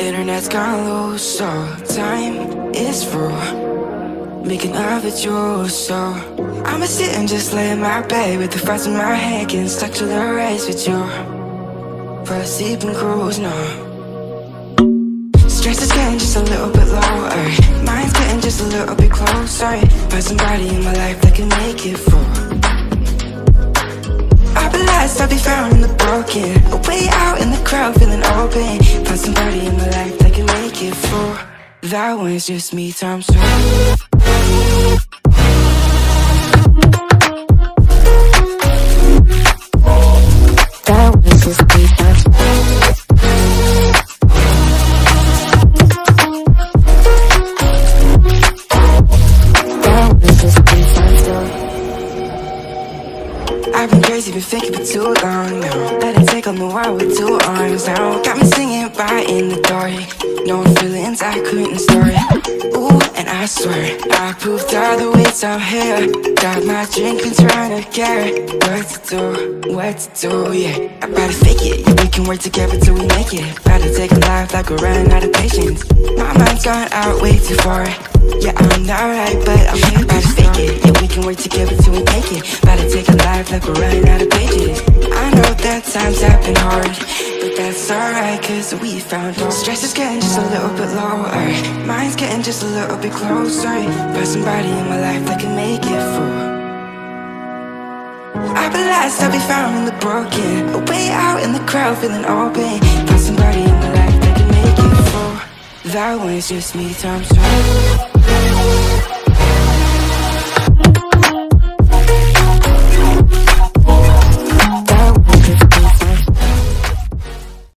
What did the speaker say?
Internet's gone loose, so time is through making love with you. So I'ma sit and just lay in my bed with the thoughts in my head, getting stuck to the race with you. Fall asleep and cruise now. Stress is getting just a little bit lower, mind's getting just a little bit closer. Find somebody in my life that can make it through. I'll be lost, I'll be found in the broken, a way out in the crowd feeling open. Find somebody in my life that can make it through. That one's just me, Tom Swift. That one's just me, Tom Swift. I've been crazy, been thinking for too long now. Let it take on the wall with two arms now. Got me singing by in the dark, no feelings I couldn't start. Ooh, and I swear I proved all the ways I'm here. Got my drink and trying to get it. What to do, yeah. I'm about to fake it, we can work together till we make it. About to take a life like we're running out of patience. My mind's gone out way too far. Yeah, I'm not right, but I'm here. About to fake it, yeah, we can work together till we make it. About to take a life like we're running out of pages. I know that times have been hard, but that's alright, cause we found home. Stress is getting just a little bit lower, mind's getting just a little bit closer. Find somebody in my life that can make it through. I'll be lost, I'll be found in the broken, a way out in the crowd feeling open. Find somebody in my life that can make it through. That one's just me, Tom Storm.